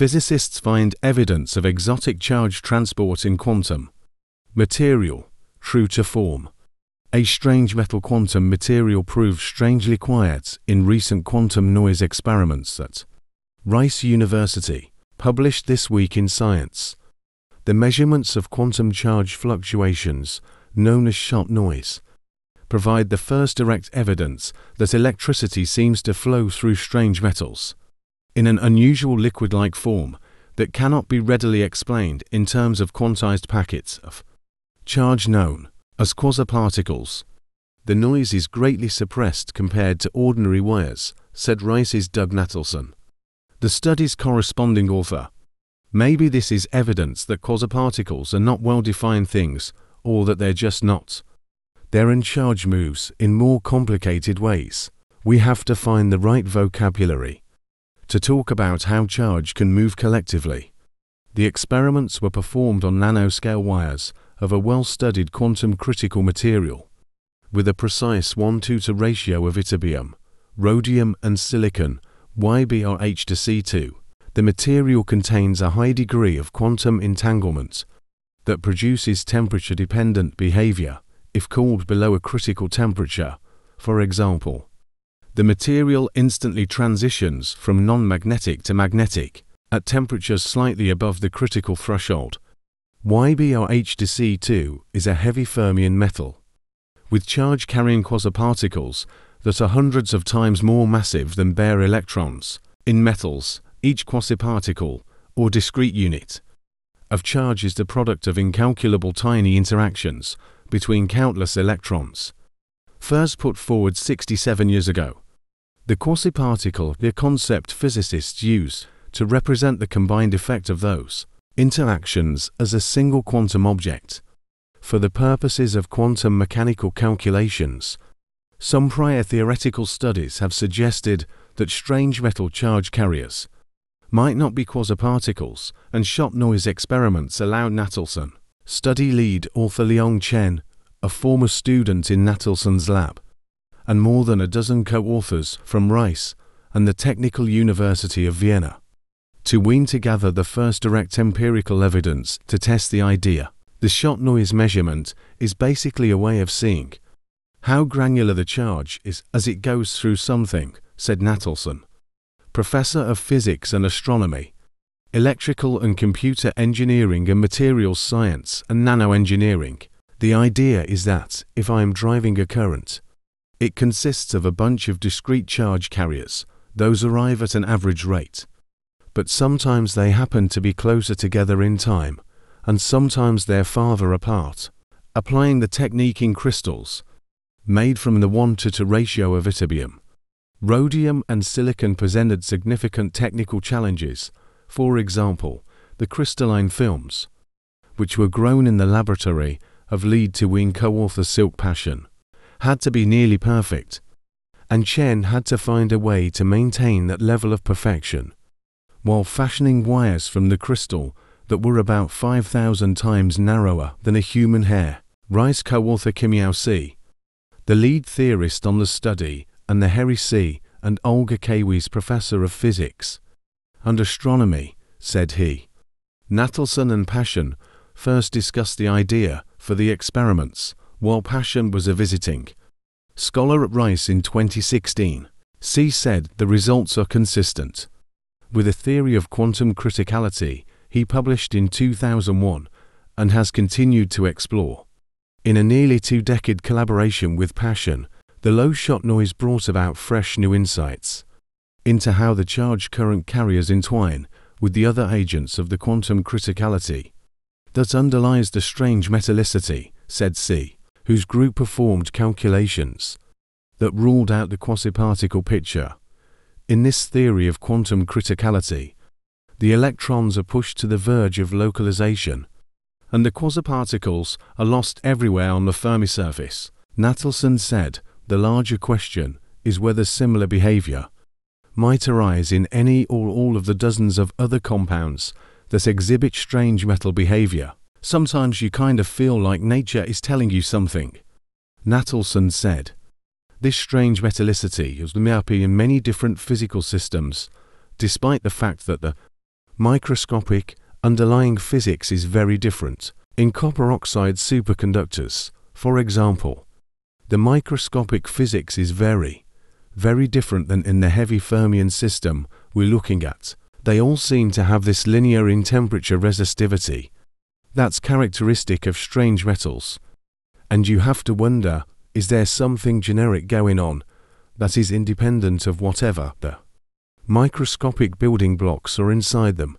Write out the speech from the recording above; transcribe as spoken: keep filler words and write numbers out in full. physicists find evidence of exotic charge transport in quantum material, true to form. A strange metal quantum material proved strangely quiet in recent quantum noise experiments at Rice University, published this week in Science. The measurements of quantum charge fluctuations, known as sharp noise, provide the first direct evidence that electricity seems to flow through strange metals in an unusual liquid-like form that cannot be readily explained in terms of quantized packets of charge known as quasiparticles. The noise is greatly suppressed compared to ordinary wires, said Rice's Doug Natelson, the study's corresponding author. Maybe this is evidence that quasiparticles are not well-defined things, or that they're just not. Their charge moves in more complicated ways. We have to find the right vocabulary to talk about how charge can move collectively. The experiments were performed on nanoscale wires of a well-studied quantum critical material with a precise one to two ratio of ytterbium, rhodium and silicon, Y b R h two si two. The material contains a high degree of quantum entanglement that produces temperature-dependent behavior if cooled below a critical temperature, for example. The material instantly transitions from non-magnetic to magnetic at temperatures slightly above the critical threshold. Y b R h two si two is a heavy fermion metal with charge-carrying quasiparticles that are hundreds of times more massive than bare electrons. In metals, each quasiparticle, or discrete unit, of charge is the product of incalculable tiny interactions between countless electrons. First put forward sixty-seven years ago, the quasiparticle, the concept physicists use to represent the combined effect of those interactions as a single quantum object. For the purposes of quantum mechanical calculations, some prior theoretical studies have suggested that strange metal charge carriers might not be quasiparticles, and sharp noise experiments allowed Natelson, study lead author Liyang Chen, a former student in Natelson's lab, and more than a dozen co-authors from Rice and the Technical University of Vienna, to weave together the first direct empirical evidence to test the idea. The sharp noise measurement is basically a way of seeing how granular the charge is as it goes through something, said Natelson, professor of physics and astronomy, electrical and computer engineering and materials science and nanoengineering. The idea is that if I am driving a current, it consists of a bunch of discrete charge carriers. Those arrive at an average rate, but sometimes they happen to be closer together in time, and sometimes they're farther apart. Applying the technique in crystals made from the one to two ratio of ytterbium, rhodium and silicon presented significant technical challenges. For example, the crystalline films, which were grown in the laboratory of lead to Wien co-author Silke Paschen, had to be nearly perfect, and Chen had to find a way to maintain that level of perfection while fashioning wires from the crystal that were about five thousand times narrower than a human hair. Rice co-author Qimiao Si, the lead theorist on the study, and the Harry C. and Olga Kawis professor of physics and astronomy, said he. Natelson and Paschen first discussed the idea for the experiments while Paschen was a visiting scholar at Rice in twenty sixteen. C said the results are consistent with a theory of quantum criticality he published in two thousand one and has continued to explore. In a nearly two-decade collaboration with Paschen, the low sharp noise brought about fresh new insights into how the charge current carriers entwine with the other agents of the quantum criticality that underlies the strange metallicity, said C, whose group performed calculations that ruled out the quasiparticle picture. In this theory of quantum criticality, the electrons are pushed to the verge of localization, and the quasiparticles are lost everywhere on the Fermi surface. Natelson said the larger question is whether similar behavior might arise in any or all of the dozens of other compounds that exhibit strange metal behavior. Sometimes you kind of feel like nature is telling you something. Natelson said, this strange metallicity is the myopy in many different physical systems, despite the fact that the microscopic, underlying physics is very different. In copper oxide superconductors, for example, the microscopic physics is very, very different than in the heavy fermion system we're looking at. They all seem to have this linear in temperature resistivity that's characteristic of strange metals. And you have to wonder, is there something generic going on that is independent of whatever the microscopic building blocks are inside them?